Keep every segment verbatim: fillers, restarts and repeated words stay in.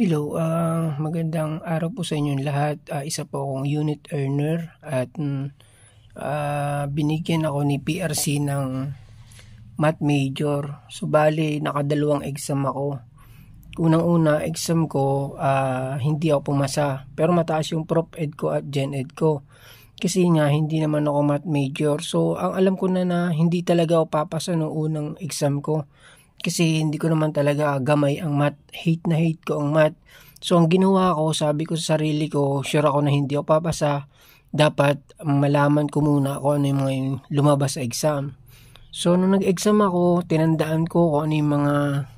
Hello, uh, magandang araw po sa inyong lahat. Uh, isa po akong unit earner at uh, binigyan ako ni P R C ng math major. So bali, nakadalawang exam ako. Unang-una, exam ko, uh, hindi ako pumasa. Pero mataas yung prop ed ko at gen ed ko. Kasi nga, hindi naman ako math major. So ang alam ko na na hindi talaga ako papasa noong unang exam ko. Kasi hindi ko naman talaga gamay ang math. Hate na hate ko ang math. So ang ginawa ko, sabi ko sa sarili ko, sure ako na hindi ako papasa. Dapat malaman ko muna kung ano yung mga yung lumabas sa exam. So nung nag-exam ako, tinandaan ko kung ano yung mga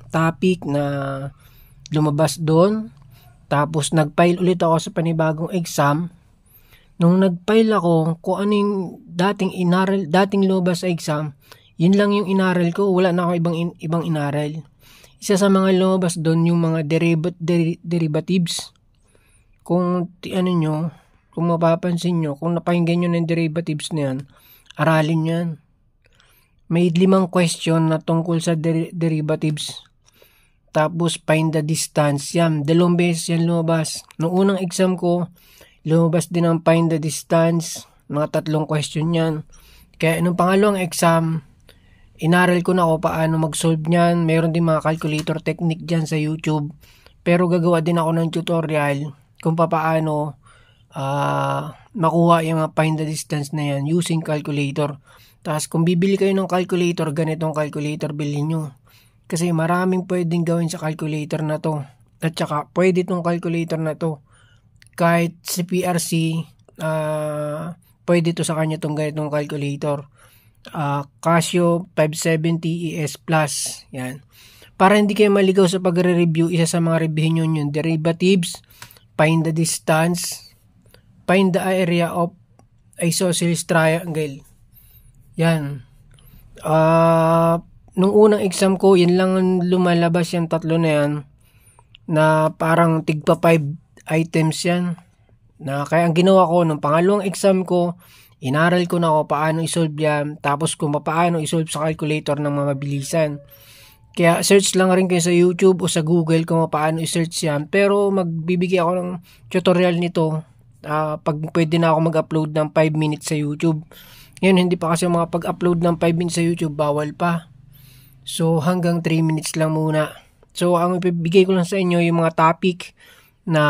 topic na lumabas doon. Tapos nag-file ulit ako sa panibagong exam. Nung nag-file ako, kung ano yung dating, inaral, dating lumabas sa exam, yun lang yung inaral ko, wala na ako ibang, in, ibang inaral. Isa sa mga lumabas doon yung mga derivat, der, derivatives. Kung ano nyo, kung mapapansin nyo, kung napahinggan nyo ng derivatives na yan, aralin yan. May limang question na tungkol sa der, derivatives. Tapos find the distance. Yan, dalawang beses yan lumabas. Noong unang exam ko, lumabas din ang find the distance. Mga tatlong question yan. Kaya nung pangalawang exam, inaral ko na ako paano mag-solve niyan. Meron din mga calculator technique dyan sa YouTube. Pero gagawa din ako ng tutorial kung paano uh, makuha yung find the distance na yan using calculator. Tapos kung bibili kayo ng calculator, ganitong calculator bilhin nyo. Kasi maraming pwedeng gawin sa calculator na to. At saka pwede itong calculator na to. Kahit si P R C, uh, pwede to sa kanya itong ganitong calculator. Uh, Casio five seventy E S Plus. Yan. Para hindi kayo maligaw sa pagre-review, isa sa mga reviewin nyo yung derivatives, find the distance, find the area of isosceles triangle. Yan. Uh, nung unang exam ko, yan lang lumalabas yung tatlo na yan, na parang tigpa five items yan. Na, kaya ang ginawa ko, nung pangalawang exam ko, inaral ko na ako paano isolve yan, tapos kung paano isolve sa calculator ng mamabilisan. Kaya search lang rin kayo sa YouTube o sa Google kung paano isearch yan. Pero magbibigay ako ng tutorial nito uh, pag pwede na ako mag-upload ng five minutes sa YouTube. Ngayon, hindi pa kasi mga pag-upload ng five minutes sa YouTube, bawal pa. So hanggang three minutes lang muna. So ang ibibigay ko lang sa inyo yung mga topic na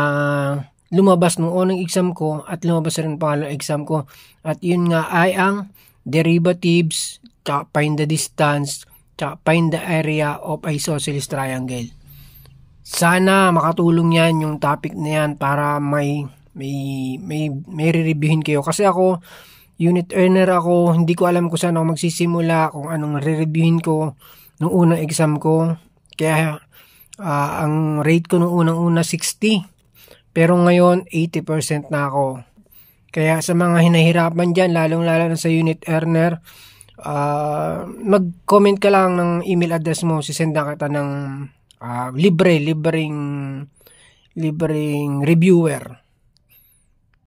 lumabas nung unang exam ko at lumabas rin pangalawang exam ko. At yun nga ay ang derivatives, tsaka find the distance, tsaka find the area of isosceles triangle. Sana makatulong yan yung topic na yan para may may may, may re-reviewin kayo. Kasi ako, unit earner ako, hindi ko alam kung saan ako magsisimula, kung anong re-reviewin ko nung unang exam ko. Kaya uh, ang rate ko nung unang-una sixty. Pero ngayon, eighty percent na ako. Kaya sa mga hinahirapan dyan, lalong-lalo na sa unit earner, uh, mag-comment ka lang ng email address mo, sisendan kita ng uh, libre, libreng, libreng reviewer.